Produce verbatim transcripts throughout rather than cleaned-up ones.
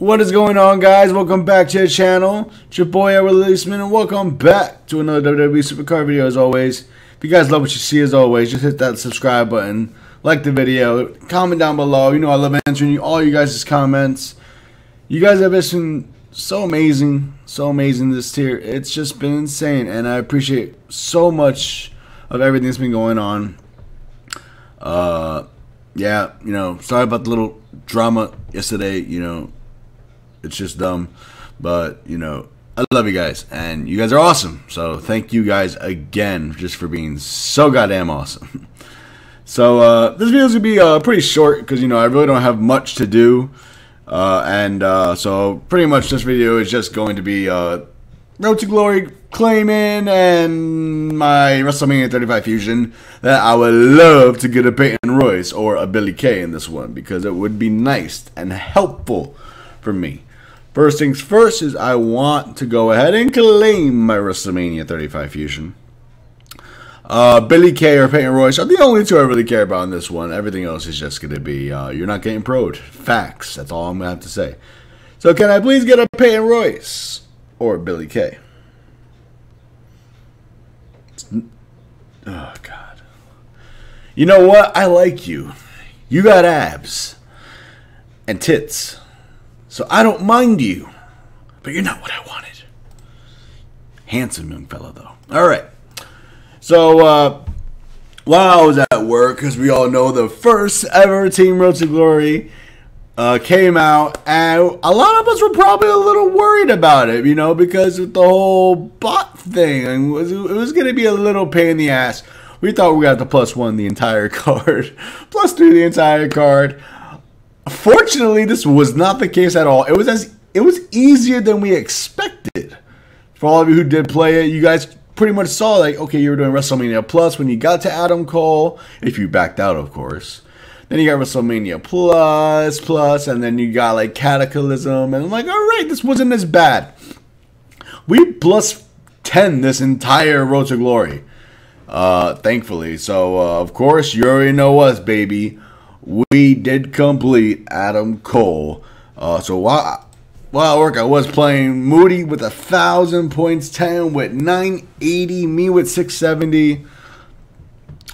What is going on, guys? Welcome back to the channel. It's your boy Edward Leistman, and welcome back to another W W E Supercard video. As always, if you guys love what you see, as always, just hit that subscribe button, like the video, comment down below. You know I love answering you, all you guys' comments. You guys have been so amazing, so amazing this tier. It's just been insane, and I appreciate so much of everything that's been going on. Uh, yeah, you know, sorry about the little drama yesterday. You know, it's just dumb, but you know, I love you guys, and you guys are awesome. So thank you guys again, just for being so goddamn awesome. So uh, this video's gonna be uh, pretty short, because you know I really don't have much to do, uh, and uh, so pretty much this video is just going to be uh, Road to Glory claiming and my WrestleMania thirty-five fusion that I would love to get a Peyton Royce or a Billie Kay in this one, because it would be nice and helpful for me. First things first is I want to go ahead and claim my WrestleMania thirty-five fusion. Uh, Billie Kay or Peyton Royce are the only two I really care about in this one. Everything else is just going to be, uh, you're not getting pro'd. Facts. That's all I'm going to have to say. So can I please get a Peyton Royce or Billie Kay? Oh, God. You know what? I like you. You got abs and tits. So I don't mind you, but you're not what I wanted. Handsome young fellow, though. All right. So uh, while I was at work, because we all know the first ever Team Road to Glory uh, came out, and a lot of us were probably a little worried about it, you know, because with the whole bot thing, it was, was going to be a little pain in the ass. We thought we got the plus one the entire card, plus three the entire card. Fortunately, this was not the case at all. It was as it was easier than we expected. For all of you who did play it, you guys pretty much saw, like, okay, you were doing WrestleMania Plus when you got to Adam Cole, if you backed out, of course. Then you got WrestleMania Plus, Plus, and then you got, like, Cataclysm, and I'm like, all right, this wasn't as bad. We plus ten this entire Road to Glory, uh, thankfully. So, uh, of course, you already know us, baby. We did complete Adam Cole. Uh, so while, while I work, I was playing Moody with a thousand points, ten with nine eighty, me with six seventy,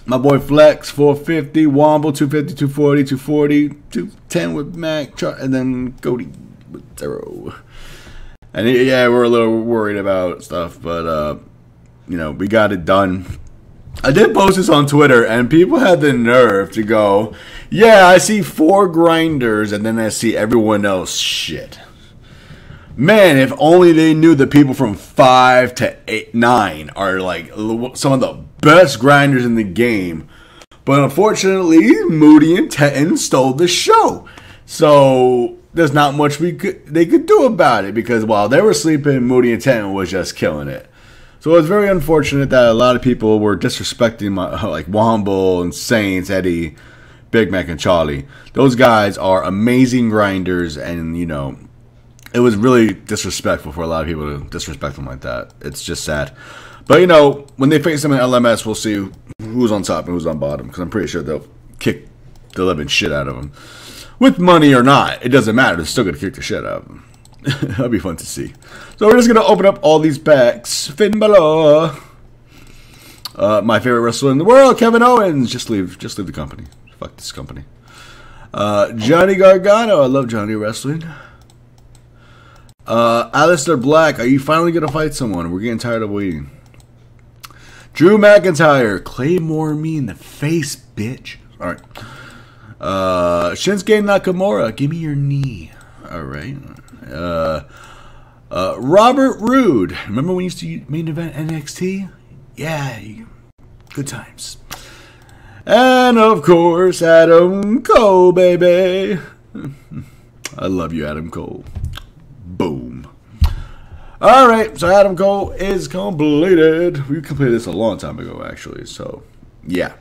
my boy Flex four fifty, Womble two fifty, two forty, two forty, two ten with Mac, and then Cody with zero. And yeah, we're a little worried about stuff, but uh, you know, we got it done. I did post this on Twitter, and people had the nerve to go, yeah, I see four grinders, and then I see everyone else shit. Man, if only they knew the people from five to eight, nine are like some of the best grinders in the game. But unfortunately, Moody and Tetten stole the show. So there's not much we could they could do about it, because while they were sleeping, Moody and Tetten was just killing it. So it's very unfortunate that a lot of people were disrespecting my, like, Womble and Saints, Eddie, Big Mac, and Charlie. Those guys are amazing grinders, and you know, it was really disrespectful for a lot of people to disrespect them like that. It's just sad. But you know, when they face them in L M S, we'll see who's on top and who's on bottom, because I'm pretty sure they'll kick the living shit out of them. With money or not, it doesn't matter. They're still going to kick the shit out of them. That'll be fun to see. So we're just going to open up all these packs. Finn Balor. Uh, my favorite wrestler in the world, Kevin Owens. Just leave. Just leave the company. Fuck this company. Uh, Johnny Gargano. I love Johnny wrestling. Uh, Aleister Black. Are you finally going to fight someone? We're getting tired of waiting. Drew McIntyre. Claymore me in the face, bitch. All right. Uh, Shinsuke Nakamura. Give me your knee. All right. Uh, uh, Robert Roode. Remember when you used to main event N X T? Yeah, good times. And of course, Adam Cole, baby. I love you, Adam Cole. Boom. All right, so Adam Cole is completed. We completed this a long time ago, actually. So, yeah.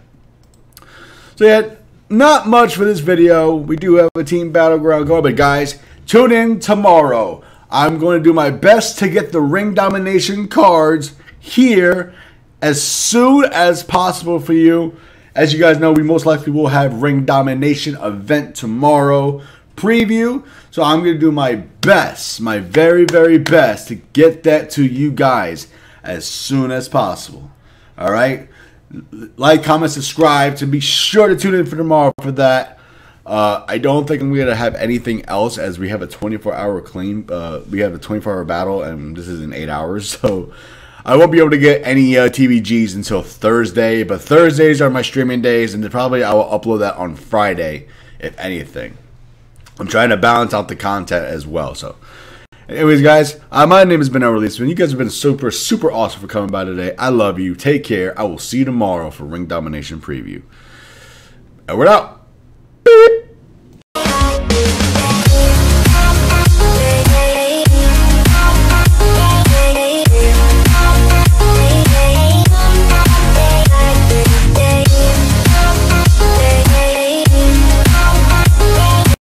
So yeah, not much for this video. We do have a team battleground going, but guys, tune in tomorrow. I'm going to do my best to get the Ring Domination cards here as soon as possible for you. As you guys know, we most likely will have Ring Domination event tomorrow preview. So I'm going to do my best, my very, very best to get that to you guys as soon as possible. All right? Like, comment, subscribe, to be sure to tune in for tomorrow for that. Uh, I don't think I'm going to have anything else, as we have a twenty-four hour claim. Uh, we have a twenty-four hour battle, and this is in eight hours. So I won't be able to get any uh, T V Gs until Thursday. But Thursdays are my streaming days, and probably I will upload that on Friday, if anything. I'm trying to balance out the content as well. So, anyways, guys, uh, my name has been Edward Leistman. You guys have been super, super awesome for coming by today. I love you. Take care. I will see you tomorrow for Ring Domination Preview. Edward out.